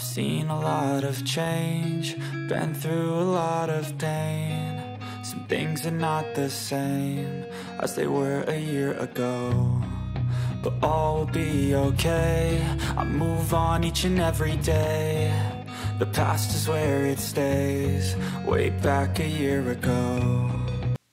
I've seen a lot of change, been through a lot of pain. Some things are not the same as they were a year ago, but all will be okay. I move on each and every day. The past is where it stays, way back a year ago.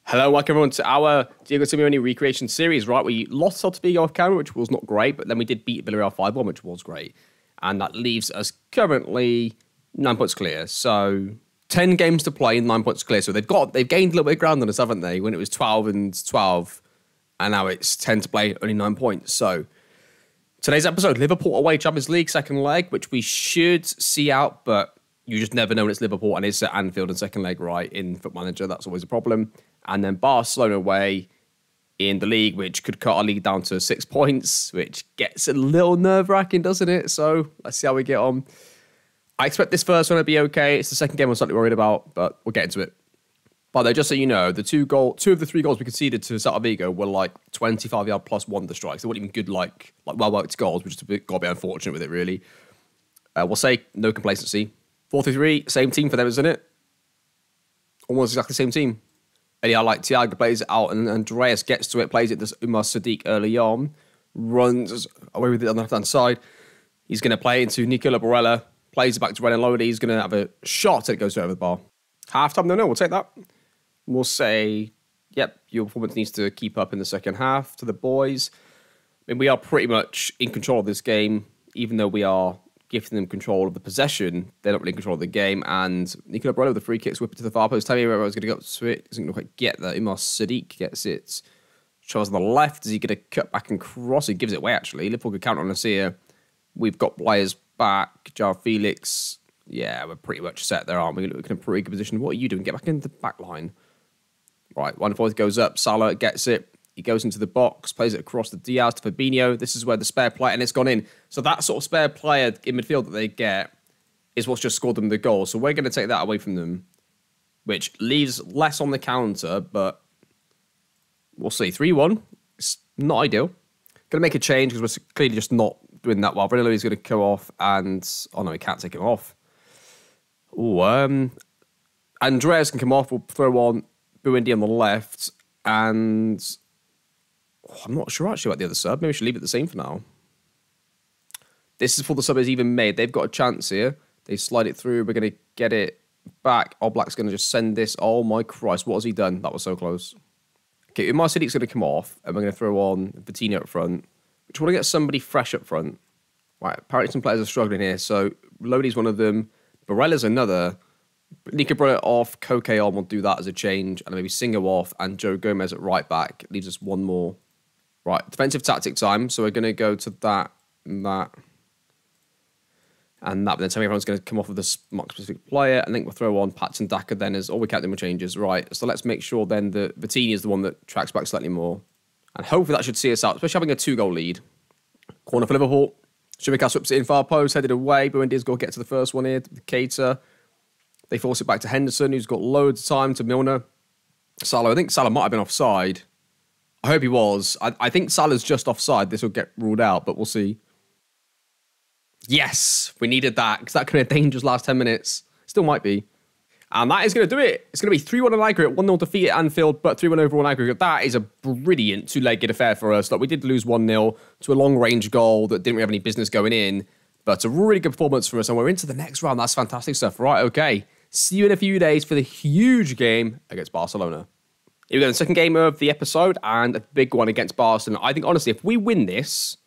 Hello, welcome everyone to our Diego Simeone recreation series, right? We lost Celta Vigo off camera, which was not great, but then we did beat Villarreal 5-1, which was great. And that leaves us currently 9 points clear. So 10 games to play and 9 points clear. So they've gained a little bit of ground on us, haven't they? When it was 12 and 12, and now it's 10 to play, only 9 points. So today's episode, Liverpool away Champions League, second leg, which we should see out, but you just never know when it's Liverpool and it's at Anfield and second leg, right, in Foot Manager. That's always a problem. And then Barcelona away in the league, which could cut our league down to 6 points, which gets a little nerve-wracking, doesn't it? So let's see how we get on. I expect this first one to be okay. It's the second game I'm slightly worried about, but we'll get into it. By the way, just so you know, the two of the three goals we conceded to Celta Vigo were like 25-yard plus wonder strikes. They weren't even good, like well-worked goals. We just got to be unfortunate with it, really. We'll say no complacency. 4-3-3, same team for them, isn't it? Almost exactly the same team. And yeah, like Tiago plays it out and Andreas gets to it, plays it to Umar Sadiq early on, runs away with it on the left-hand side. He's going to play into Nicola Borella, plays it back to Renan Lodi. He's going to have a shot and it goes over the bar. Half-time, no, we'll take that. We'll say, yep, your performance needs to keep up in the second half to the boys. I mean, we are pretty much in control of this game, even though we are gifting them control of the possession. They're not really in control of the game. And Nicola Brunner with the free kicks, whip it to the far post. Tammy Rivera is going to go up to it. Doesn't quite get that. Umar Sadiq gets it. Charles on the left. Is he going to cut back and cross? He gives it away, actually. Liverpool could count on us here. We've got players back. Joao Felix. Yeah, we're pretty much set there, aren't we? We're in a pretty good position. What are you doing? Get back into the back line. Right, 1-4 goes up. Salah gets it. He goes into the box, plays it across to Diaz, to Fabinho. This is where the spare player, and it's gone in. So that sort of spare player in midfield that they get is what's just scored them the goal. So we're going to take that away from them, which leaves less on the counter, but we'll see. 3-1. It's not ideal. Going to make a change because we're clearly just not doing that well. Renan is going to come off, and... oh, no, he can't take him off. Ooh, Andreas can come off. We'll throw on Buendia on the left, and... oh, I'm not sure actually about the other sub. Maybe we should leave it the same for now. This is before the sub is even made. They've got a chance here. They slide it through. We're going to get it back. Oblak's going to just send this. Oh my Christ, what has he done? That was so close. Okay, Umar Sadiq's going to come off, and we're going to throw on Vettino up front. We just want to get somebody fresh up front. Right, apparently some players are struggling here. So Lodi's one of them. Barella's another. Nico Brunner off, Koke on. We'll do that as a change. And maybe Singo off, and Joe Gomez at right back. It leaves us one more. Right, defensive tactic time. So we're going to go to that and that. And that. But then tell me everyone's going to come off with a specific player. I think we'll throw on Patson Daka then as all we can't do with changes. Right, so let's make sure then that Bettini is the one that tracks back slightly more. And hopefully that should see us out, especially having a 2-goal lead. Corner for Liverpool. Shimikas whips it in far post, headed away. Buendia's got to get to the first one here. Keita. They force it back to Henderson, who's got loads of time, to Milner. Salah. I think Salah might have been offside. I hope he was. I think Salah's just offside. This will get ruled out, but we'll see. Yes, we needed that, because that could have been dangerous last 10 minutes. Still might be. And that is going to do it. It's going to be 3-1 in aggregate, 1-0 defeat at Anfield, but 3-1 overall in aggregate. That is a brilliant two-legged affair for us. Like, we did lose 1-0 to a long-range goal that didn't really have any business going in, but a really good performance for us, and we're into the next round. That's fantastic stuff. Right, okay. See you in a few days for the huge game against Barcelona. Here we go, the second game of the episode and a big one against Barcelona. I think, honestly, if we win this,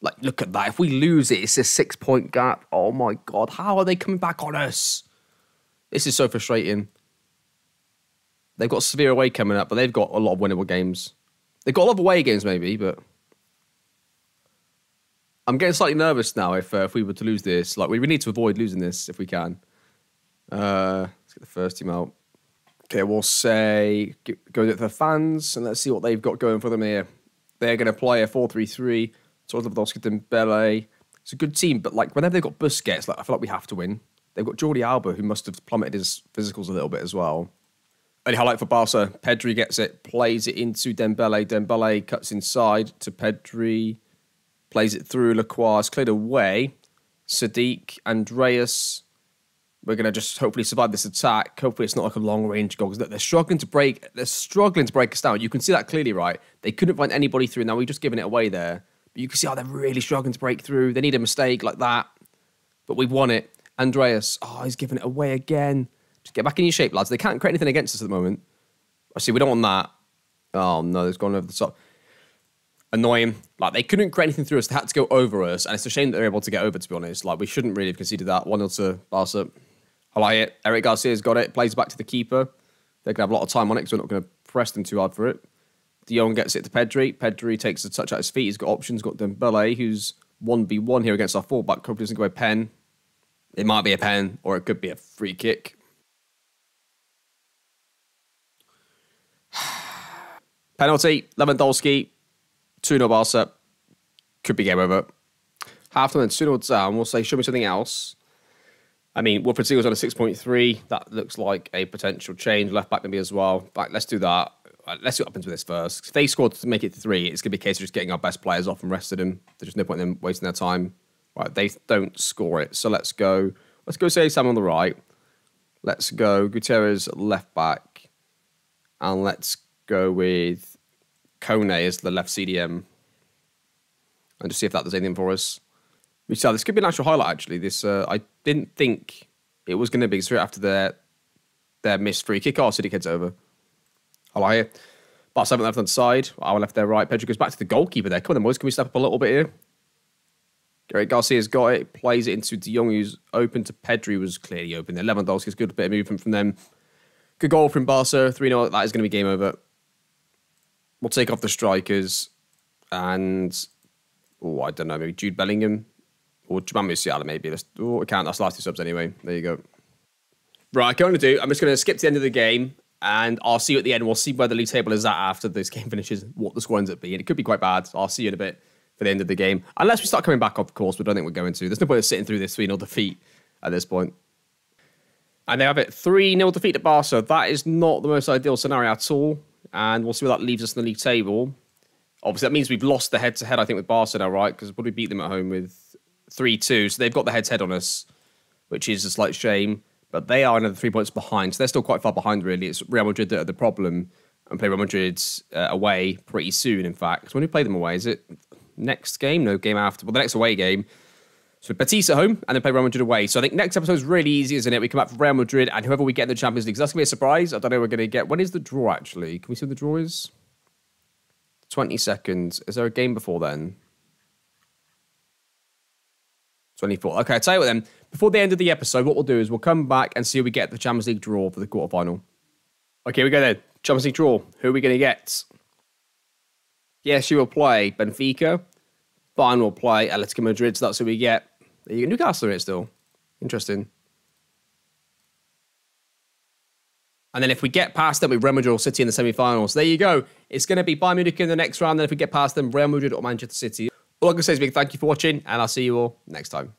like, look at that. If we lose it, it's a 6-point gap. Oh, my God. How are they coming back on us? This is so frustrating. They've got Sevilla away coming up, but they've got a lot of winnable games. They've got a lot of away games, maybe, but... I'm getting slightly nervous now if we were to lose this. Like, we need to avoid losing this if we can. Let's get the first team out. Okay, we'll say, go to the fans, and let's see what they've got going for them here. They're going to play a 4-3-3, towards Lewandowski, Dembele. It's a good team, but like whenever they've got Busquets, like, I feel like we have to win. They've got Jordi Alba, who must have plummeted his physicals a little bit as well. Early highlight for Barca, Pedri gets it, plays it into Dembele. Dembele cuts inside to Pedri, plays it through Lacroix, cleared away. Sadiq, Andreas. We're going to just hopefully survive this attack. Hopefully it's not like a long-range goal. They're struggling to break. They're struggling to break us down. You can see that clearly, right? They couldn't find anybody through. Now, we've just given it away there. But you can see how they're really struggling to break through. They need a mistake like that. But we've won it. Andreas. Oh, he's giving it away again. Just get back in your shape, lads. They can't create anything against us at the moment. I see, we don't want that. Oh, no, it's gone over the top. Annoying. Like, they couldn't create anything through us. They had to go over us. And it's a shame that they're able to get over, to be honest. Like, we shouldn't really have conceded that. 1-0 to Barca. I like it. Eric Garcia's got it. Plays back to the keeper. They're going to have a lot of time on it because we're not going to press them too hard for it. De Jong gets it to Pedri. Pedri takes a touch at his feet. He's got options. Got Dembele, who's 1v1 here against our fullback. Hopefully doesn't go a pen. It might be a pen, or it could be a free kick. Penalty. Lewandowski. 2-0 Barca. Could be game over. Halftime and 2-0 down. We'll say, show me something else. I mean, Wilfred Singo's on a 6.3. That looks like a potential change. Left back maybe as well. Right, let's do that. Right, let's see what happens with this first. If they scored to make it 3, it's going to be a case of just getting our best players off and rested them. There's just no point in them wasting their time. Right, they don't score it. So let's go. Let's go say Sam on the right. Let's go Gutierrez left back. And let's go with Kone as the left CDM. And just see if that does anything for us. So this could be an actual highlight, actually. This I didn't think it was going to be straight after their missed free kick. Oh, City heads over. I like it. Barca haven't left on side. Our left, their right. Pedro goes back to the goalkeeper there. Come on, then, boys. Can we step up a little bit here? Garrett Garcia's got it. Plays it into De Jong, who's open to Pedri, who was clearly open there. Lewandowski's good. A bit of movement from them. Good goal from Barca. 3-0. That is going to be game over. We'll take off the strikers. And, oh, I don't know. Maybe Jude Bellingham. Or Jemima Musiala, maybe. Oh, I can't. That's last 2 subs anyway. There you go. Right, I'm just going to skip to the end of the game, and I'll see you at the end. We'll see where the league table is at after this game finishes, what the score ends up being. It could be quite bad. I'll see you in a bit for the end of the game. Unless we start coming back, of course, but I don't think we're going to. There's no point in sitting through this 3-0 defeat at this point. And they have it. 3-0 defeat to Barca. That is not the most ideal scenario at all, and we'll see where that leaves us in the league table. Obviously, that means we've lost the head-to-head, I think, with Barca now, right? Because we'll probably beat them at home with 3-2, so they've got the head-to-head on us, which is a slight shame, but they are another 3 points behind, so they're still quite far behind, really. It's Real Madrid that are the problem, and play Real Madrid away pretty soon, in fact. When we play them away, is it next game? No, game after. Well, the next away game. So Betis at home, and then play Real Madrid away. So I think next episode is really easy, isn't it? We come back for Real Madrid, and whoever we get in the Champions League, because that's going to be a surprise. I don't know what we're going to get. When is the draw, actually? Can we see what the draw is? 20 seconds. Is there a game before then? 24. Okay, I'll tell you what then. Before the end of the episode, what we'll do is we'll come back and see who we get the Champions League draw for the quarterfinal. Okay, here we go then. Champions League draw. Who are we going to get? Yes, you will play Benfica. Bayern will play Atletico Madrid, so that's who we get. You can Newcastle in it still. Interesting. And then if we get past them, we Real Madrid or City in the semi-finals. There you go. It's going to be Bayern Munich in the next round. Then if we get past them, Real Madrid or Manchester City. All I can say is big thank you for watching, and I'll see you all next time.